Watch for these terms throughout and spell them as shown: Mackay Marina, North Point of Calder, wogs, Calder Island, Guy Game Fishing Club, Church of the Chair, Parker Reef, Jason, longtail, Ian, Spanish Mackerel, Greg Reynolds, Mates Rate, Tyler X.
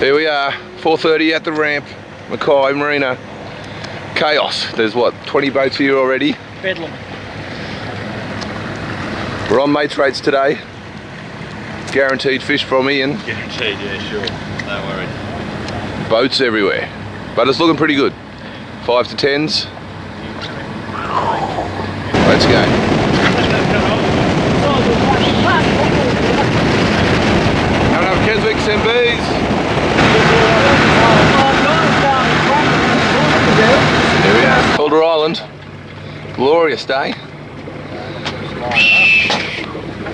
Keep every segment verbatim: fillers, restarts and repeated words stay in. Here we are, four thirty at the ramp, Mackay Marina. Chaos. There's what, twenty boats here already? Bedlam. We're on mates rates today. Guaranteed fish from Ian. Guaranteed, yeah, sure. No worries. Boats everywhere. But it's looking pretty good. Five to tens. Let's go. Calder Island, glorious day.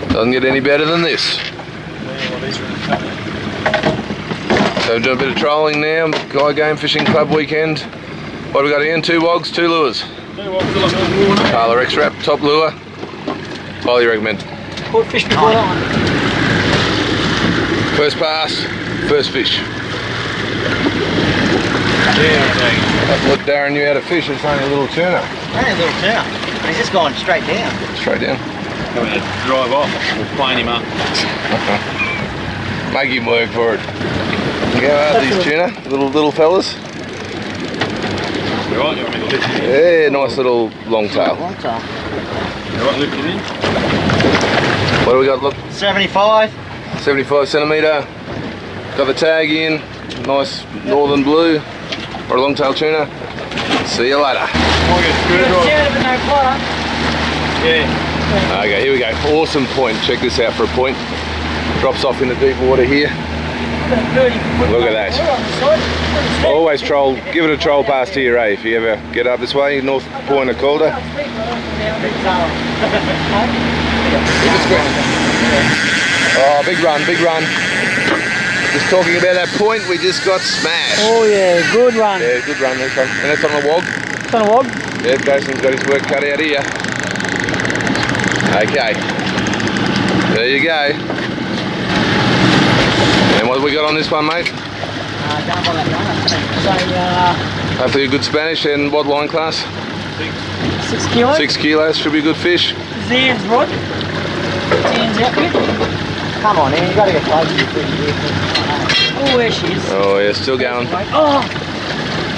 Doesn't get any better than this. So we're doing a bit of trolling now, Guy Game Fishing Club weekend. What have we got Ian? Two wogs, two lures. Tyler X wrap, top lure. Highly recommend. Caught fish before that one. First pass, first fish. Yeah, look, Darren knew how to fish. It's only a little tuna. Only a little tuna. He's just going straight down. Straight down. I'm going to drive off. We'll plane him up. Make him work for it. Go out these tuna, little little fellas. You right? You want me to lift it in? Yeah, nice little long tail. Long tail. You right? Lift it in. What do we got? Look. seventy-five. seventy-five centimetre. Got the tag in. Nice northern blue. Or a long-tail tuna. See you later. Yeah. Okay, here we go. Awesome point. Check this out for a point. Drops off in the deep water here. Look at that. Always troll. Give it a troll past here, eh? If you ever get up this way, North Point of Calder. Oh, big run, big run. Just talking about that point, we just got smashed. Oh yeah, good run. Yeah, good run. That's on, and that's on a wog. It's on a wog. Yeah, Jason's got his work cut out here. Okay. There you go. And what have we got on this one, mate? Uh, down by that line, so, uh... Hopefully a good Spanish, and what line class? Six. Six kilos. Six kilos, should be a good fish. Zan's rod. Zan's outfit. Come on, Ian, you got to get close to the thing. Oh, there she is. Oh, yeah, still going. Oh,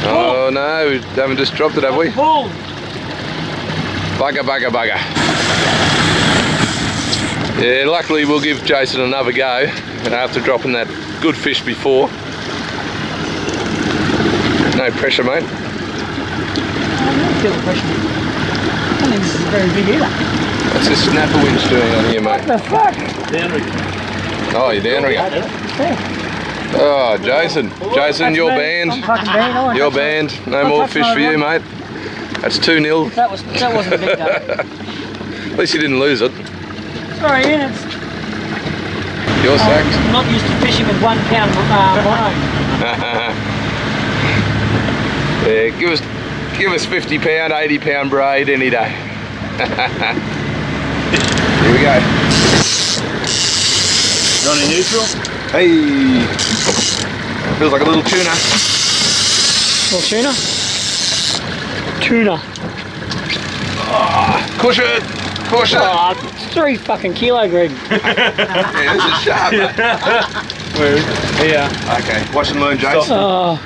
oh, oh no, we haven't just dropped it, have we? Pull. Bugger, bugger, bugger. Yeah, luckily we'll give Jason another go after dropping that good fish before. No pressure, mate. I don't feel the pressure. I don't think this is very big either. What's this snapper winch doing on here, mate? What the fuck? Downrigger. Oh, you're downrigger. Oh, Jason. Jason, you're banned. You're banned. No more fish for you, mate. That's two nil. That was, that wasn't a big day. At least you didn't lose it. Sorry, Ian. It's... You're sacked. I'm not used to fishing with one pound uh, mono. Yeah, give us, give us fifty pound, eighty pound braid any day. Here we go. Running neutral. Hey. Feels like a little tuna. Little tuna? Tuna. Oh, cushion. Cushion. Oh, it's three fucking kilo, Greg. Yeah, this is sharp, mate. Where is it? Here. Okay, watch and learn, Jason. Oh.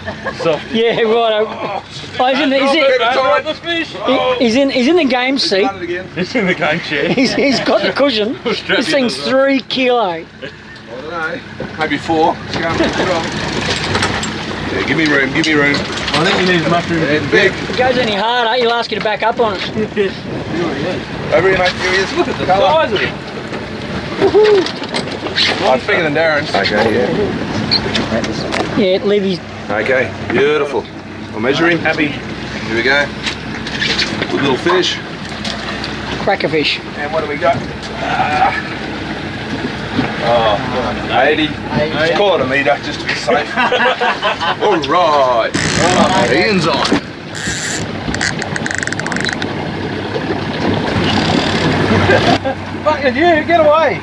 Soft. Yeah, right. Oh, oh, he's in the, he's in, oh. he's in, he's in the game he's seat. He's in the game chair. He's, he's got the cushion. This thing's three kilo. I don't know. Maybe four. It's going wrong. Yeah, give me room, give me room. I think you need as much room as big. If it goes any harder, he'll ask you to back up on it. Over here, mate. Here he is. Look at the size of it. I'm bigger than Darren's. Okay, yeah. Yeah, Levy's. Okay, beautiful. I'll measure him. Happy. Here we go. Good little fish. Cracker fish. And what do we got? Uh, oh, eighty. Let's call it a metre just to be safe. All right. Oh, Ian's on. Fucking you, get away.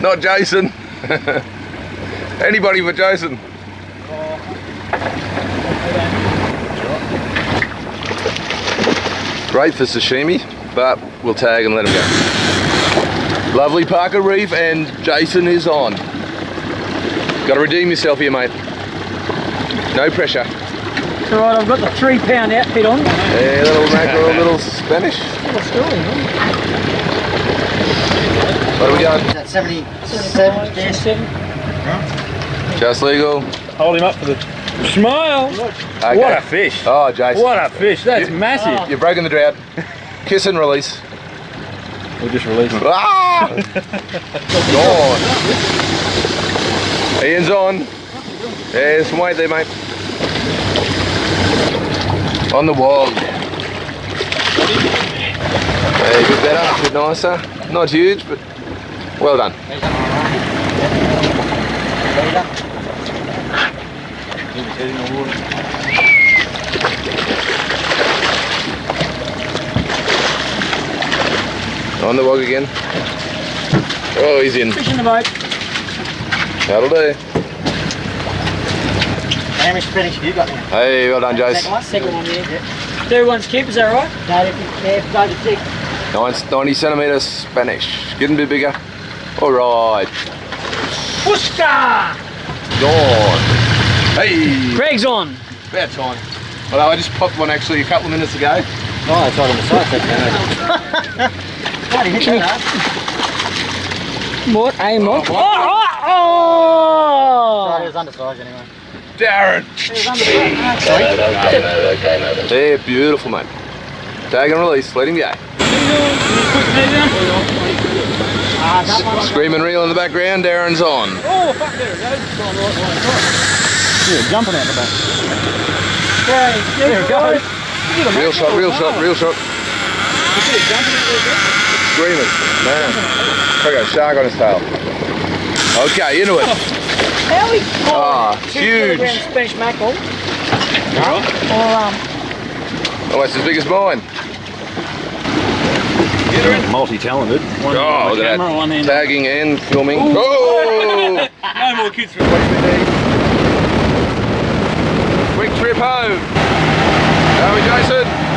Not Jason. Anybody but Jason. Great for sashimi, but we'll tag and let him go. Lovely Parker Reef, and Jason is on. Got to redeem yourself here, mate. No pressure. It's all right, I've got the three pound outfit on. Yeah, that'll make a little Spanish. What a story, man. What are we going? That's seventy-seven. Huh? Just legal. Hold him up for the... Smile! Okay. What a fish! Oh, Jason. What a fish! That's you, massive! You've broken the drought. Kiss and release. We'll just release him. Ah! God! Ian's on. Yeah, some weight there, mate. On the wog. Yeah, a bit better, a bit nicer. Not huge, but well done. In the water. On the wog again. Oh, he's in. Fish in the boat. That'll do. How much Spanish have you got there? Hey, well done, Jace. Second one, second one there. Yeah. Third one's keep, is that right? No, they're no, six. Nine, ninety centimetres Spanish. Getting a bit bigger. Alright. Fusca! God. Hey! Greg's on! About time. Although I just popped one actually a couple of minutes ago. Oh, that's right on the side, that's hard. What aim on? Oh! Oh! Sorry, it was undersized anyway. Darren! It was undersized. Sorry. No, no, no, no, no. They're beautiful, mate. Tag and release, let him go. Ah, Scream and reel in the background, Darren's on. Oh, fuck, there it goes. It's on right, right, right. Yeah, jumping out the back. Great, there it goes. Real shot, real shot, real shot. Screaming, man. There we go, shark on his tail. Okay, into it. How is ah, huge. Spanish mackerel? Or um. Almost as big as mine. Multi-talented. One oh, look at camera, that. One tagging and filming. Ooh. Oh! No more kids for me. Quick trip home. How are we, Jason?